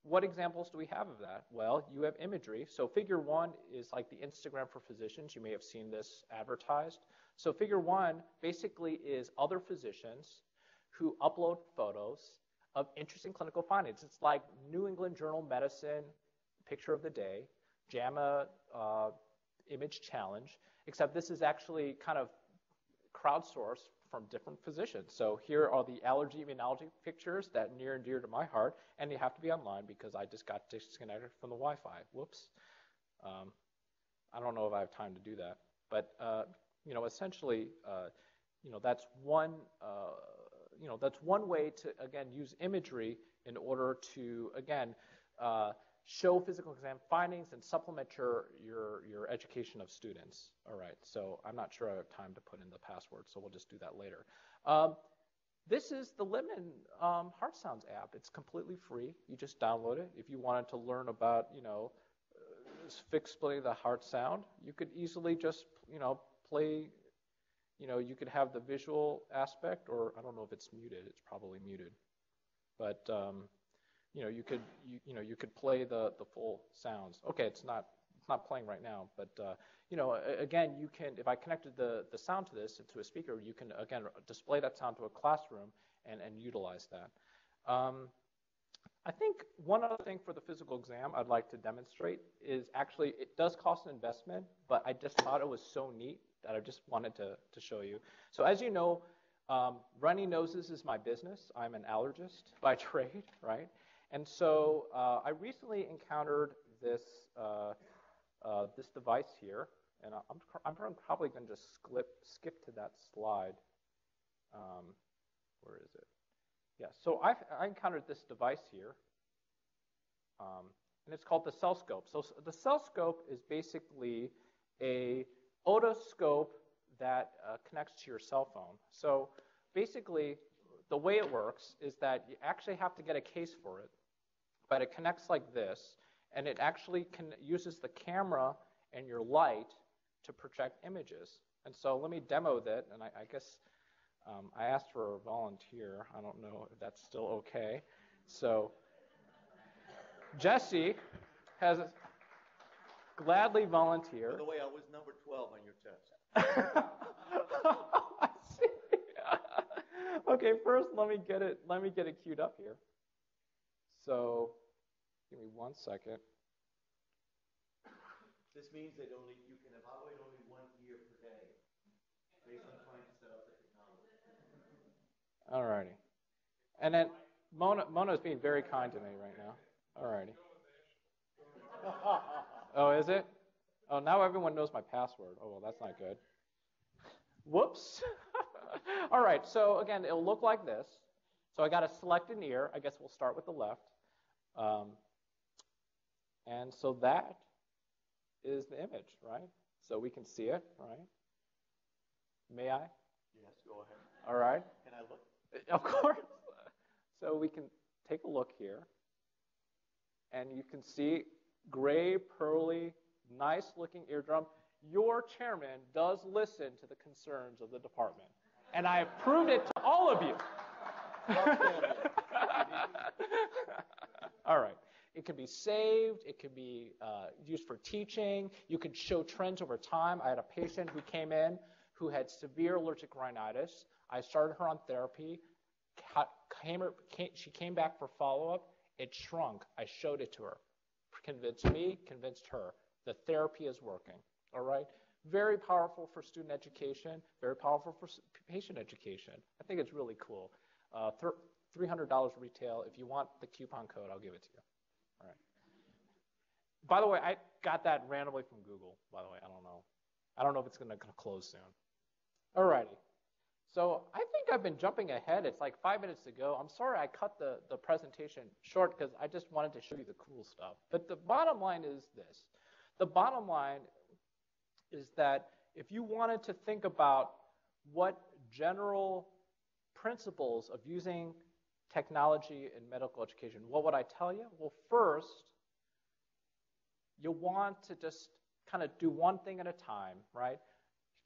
what examples do we have of that? Well, you have imagery. So Figure One is like the Instagram for physicians. You may have seen this advertised. So Figure One basically is other physicians who upload photos of interesting clinical findings. It's like New England Journal of Medicine, picture of the day, JAMA, image challenge, except this is actually kind of crowdsourced from different physicians. So here are the allergy immunology pictures that are near and dear to my heart, and they have to be online because I just got disconnected from the Wi-Fi. Whoops. I don't know if I have time to do that. But, you know, essentially, you know, that's one, you know, that's one way to, again, use imagery in order to, again, show physical exam findings and supplement your education of students. All right, so I'm not sure I have time to put in the password, so we'll just do that later. This is the Lemon Heart Sounds app. It's completely free. You just download it. If you wanted to learn about, you know, explaining the heart sound, you could easily just, you know, play, you know, you could have the visual aspect, or I don't know if it's muted. It's probably muted. But, you know, you could play the full sounds. Okay, it's not playing right now, but you know, again, you can, if I connected the sound to this to a speaker, you can again display that sound to a classroom and utilize that. I think one other thing for the physical exam I'd like to demonstrate is actually it does cost an investment, but I just thought it was so neat that I just wanted to show you. So as you know, runny noses is my business. I'm an allergist by trade, right? And so I recently encountered this this device here, and I'm probably going to just skip to that slide. Where is it? Yeah. So I encountered this device here, and it's called the CellScope. So the CellScope is basically a otoscope that connects to your cell phone. So basically, the way it works is that you actually have to get a case for it. But it connects like this, and it actually uses the camera and your light to project images. And so let me demo that, and I guess I asked for a volunteer. I don't know if that's still okay. So Jesse has gladly volunteered. By the way, I was number 12 on your test. I see. Okay, first let me get it queued up here. So give me one second. This means that only you can evaluate only one year per day based on trying to set up the technology. Alrighty. And then Mona's being very kind to me right now. Alrighty. Oh, is it? Oh, now everyone knows my password. Oh, well, that's not good. Whoops. All right, so again, it'll look like this. So I got to select an ear. I guess we'll start with the left. And so that is the image, right? So we can see it, right? May I? Yes, go ahead. All right. Can I look? Of course. So we can take a look here. And you can see gray, pearly, nice-looking eardrum, your chairman does listen to the concerns of the department. And I have proved it to all of you. All right. It can be saved. It can be used for teaching. You can show trends over time. I had a patient who came in who had severe allergic rhinitis. I started her on therapy. She came back for follow-up. It shrunk. I showed it to her. Convinced me, convinced her. The therapy is working. All right? Very powerful for student education, very powerful for patient education. I think it's really cool. $300 retail. If you want the coupon code, I'll give it to you. All right. By the way, I got that randomly from Google, by the way. I don't know if it's going to close soon. All righty. So I think I've been jumping ahead. It's like 5 minutes to go. I'm sorry I cut the presentation short because I just wanted to show you the cool stuff. But the bottom line is this. The bottom line is that if you wanted to think about what general principles of using technology in medical education, what would I tell you? Well, first, you want to just kind of do one thing at a time, right?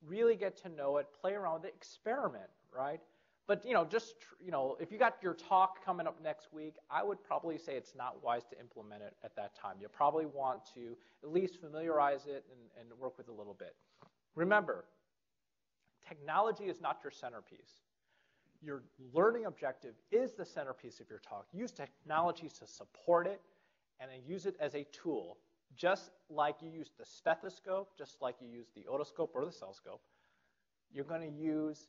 Really get to know it, play around with it, experiment, right? But, if you got your talk coming up next week, I would probably say it's not wise to implement it at that time. You'll probably want to at least familiarize it and work with it a little bit. Remember, technology is not your centerpiece. Your learning objective is the centerpiece of your talk. Use technologies to support it and then use it as a tool, just like you use the stethoscope, just like you use the otoscope or the CellScope. You're going to use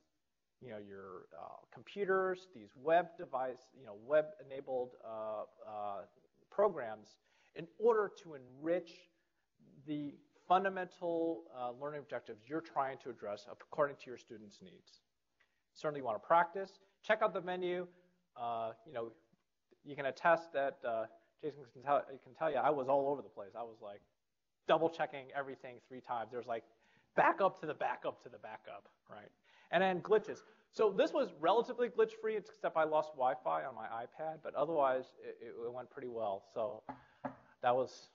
your computers, these web-enabled programs in order to enrich the fundamental learning objectives you're trying to address according to your students' needs. Certainly you want to practice. Check out the menu. You can attest that Jason can tell you I was all over the place. I was like double-checking everything 3 times. There's like backup to the backup to the backup, right? And then glitches. So this was relatively glitch-free, except I lost Wi-Fi on my iPad, but otherwise it went pretty well. So that was.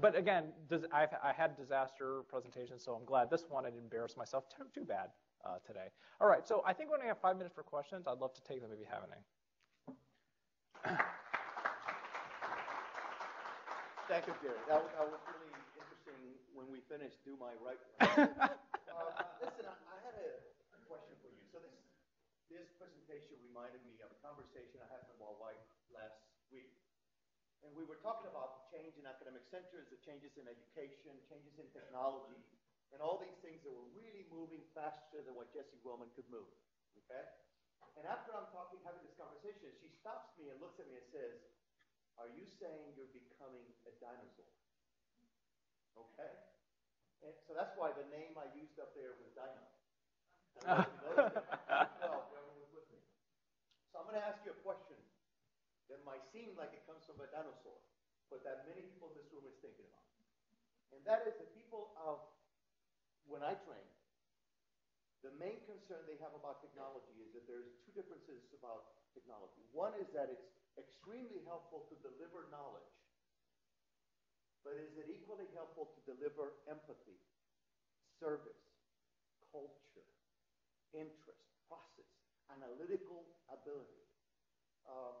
But again, I had disaster presentations, so I'm glad this one I didn't embarrass myself too bad today. All right. So I think we're going to have 5 minutes for questions. I'd love to take them if you have any. Thank you, Jerry. That was really interesting. When we finished, do my right. Listen, I had a question for you. So this presentation reminded me of a conversation I had with my wife last week. And we were talking about the change in academic centers, the changes in education, changes in technology, and all these things that were really moving faster than what Jesse Willman could move, okay? And after I'm having this conversation, she stops me and looks at me and says, "Are you saying you're becoming a dinosaur?" Okay? And so that's why the name I used up there was Dino. Well, whoever was with me. So I'm going to ask you a question that might seem like it comes from a dinosaur, but that many people in this room is thinking about. And that is the people of, when I train, the main concern they have about technology is that there's 2 differences about technology. One is that it's extremely helpful to deliver knowledge, but is it equally helpful to deliver empathy, service, culture, interest, process, analytical ability?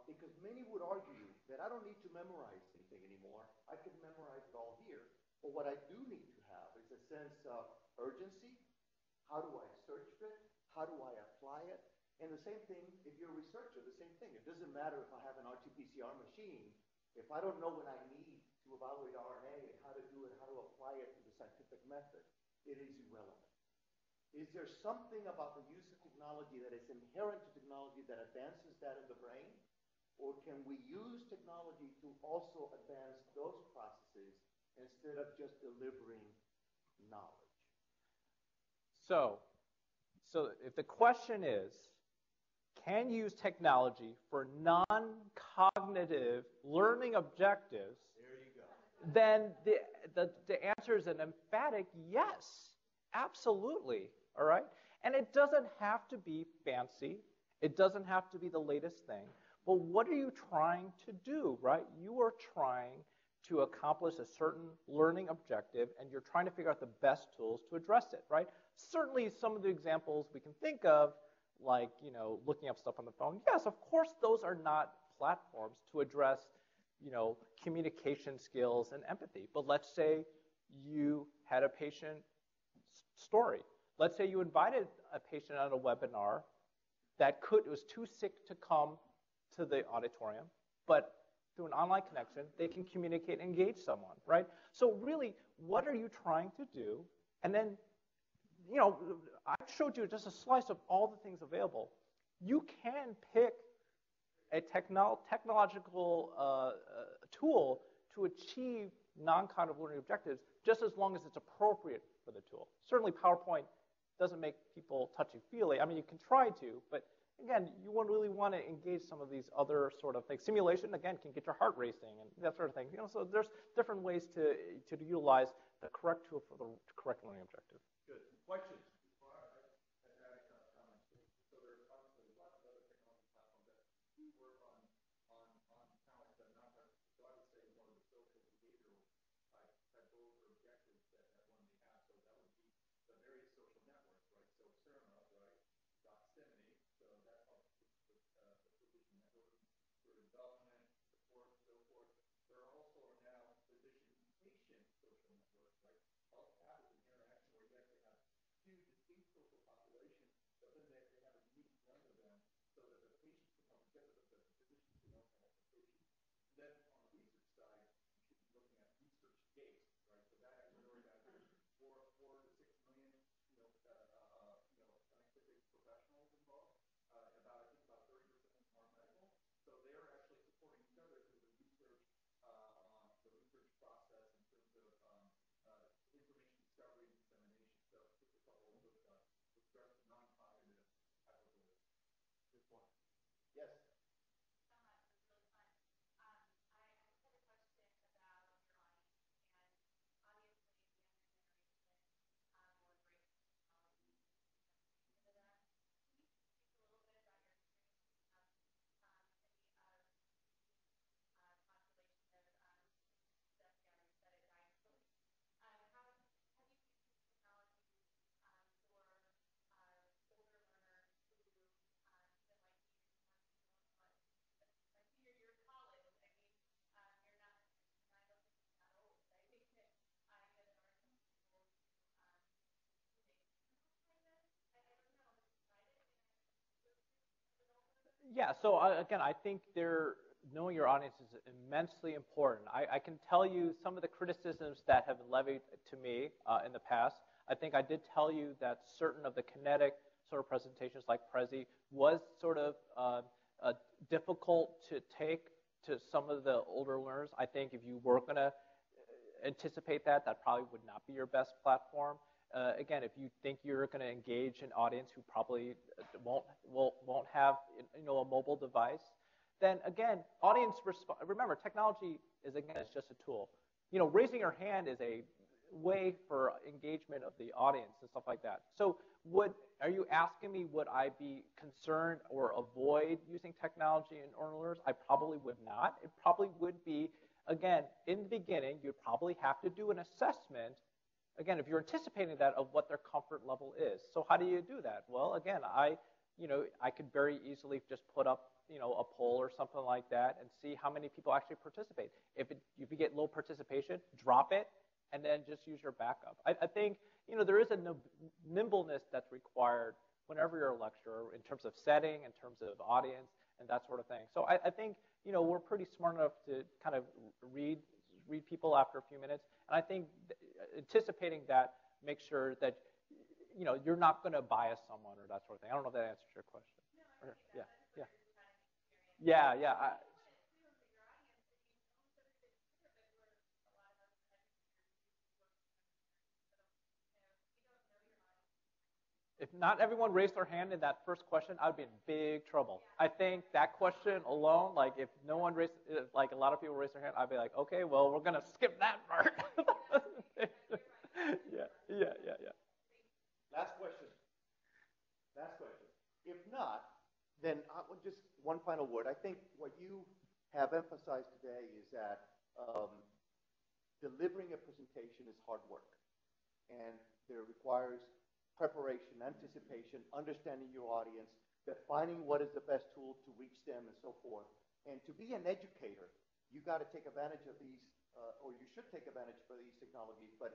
Because many would argue that I don't need to memorize anything anymore. I can memorize it all here. But what I do need to have is a sense of urgency. How do I search for it? How do I apply it? And the same thing, if you're a researcher, the same thing. It doesn't matter if I have an RT-PCR machine. If I don't know what I need to evaluate RNA and how to do it, how to apply it to the scientific method, it is irrelevant. Is there something about the use of technology that is inherent to technology that advances that in the brain? Or can we use technology to also advance those processes instead of just delivering knowledge? So if the question is, can you use technology for non-cognitive learning objectives? There you go. Then the answer is an emphatic yes, absolutely, all right? And it doesn't have to be fancy. It doesn't have to be the latest thing. But what are you trying to do, right? You are trying to accomplish a certain learning objective, and you're trying to figure out the best tools to address it, right? Certainly some of the examples we can think of, like, you know, looking up stuff on the phone, yes, of course those are not platforms to address, you know, communication skills and empathy. But let's say you had a patient story. Let's say you invited a patient on a webinar it was too sick to come to the auditorium, but through an online connection, they can communicate and engage someone, right? So really, what are you trying to do? And then, you know, I showed you just a slice of all the things available. You can pick a technological tool to achieve non-cognitive learning objectives, just as long as it's appropriate for the tool. Certainly, PowerPoint doesn't make people touchy-feely. I mean, you can try to, but again, you won't really want to engage some of these other sort of things. Simulation, again, can get your heart racing and that sort of thing. You know, so there's different ways to utilize the correct tool for the correct learning objective. Good. Questions? Yeah, so again, I think knowing your audience is immensely important. I can tell you some of the criticisms that have been levied to me in the past. I think I did tell you that certain of the kinetic sort of presentations like Prezi was sort of difficult to take to some of the older learners. I think if you were going to anticipate that, that probably would not be your best platform. Again, if you think you're going to engage an audience who probably won't have, you know, a mobile device, then again, audience response. Remember, technology is, again, it's just a tool. You know, raising your hand is a way for engagement of the audience and stuff like that. So, are you asking me? Would I be concerned or avoid using technology in learners? I probably would not. It probably would be, again, in the beginning, you'd probably have to do an assessment. Again, if you're anticipating that, of what their comfort level is. So how do you do that? Well, again, I could very easily just put up, you know, a poll or something like that and see how many people actually participate. If you get low participation, drop it, and then just use your backup. I think, you know, there is a nimbleness that's required whenever you're a lecturer in terms of setting, in terms of audience, and that sort of thing. So I think, you know, we're pretty smart enough to kind of read people after a few minutes, and I think anticipating that, make sure that, you know, you're not going to bias someone or that sort of thing. I don't know if that answers your question. No, or, yeah. If not everyone raised their hand in that first question, I would be in big trouble. I think that question alone, like if no one raised, like a lot of people raised their hand, I'd be like, okay, well, we're going to skip that part. Yeah. Last question. If not, then just one final word. I think what you have emphasized today is that delivering a presentation is hard work. And it requires preparation, anticipation, understanding your audience, defining what is the best tool to reach them, and so forth. And to be an educator, you got to take advantage of these, or you should take advantage of these technologies, but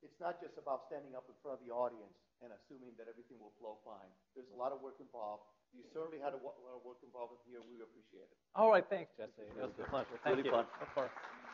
it's not just about standing up in front of the audience and assuming that everything will flow fine. There's a lot of work involved. You certainly had a lot of work involved here. We appreciate it. All right, thanks, Jesse. It was a pleasure. Thank you. Really fun.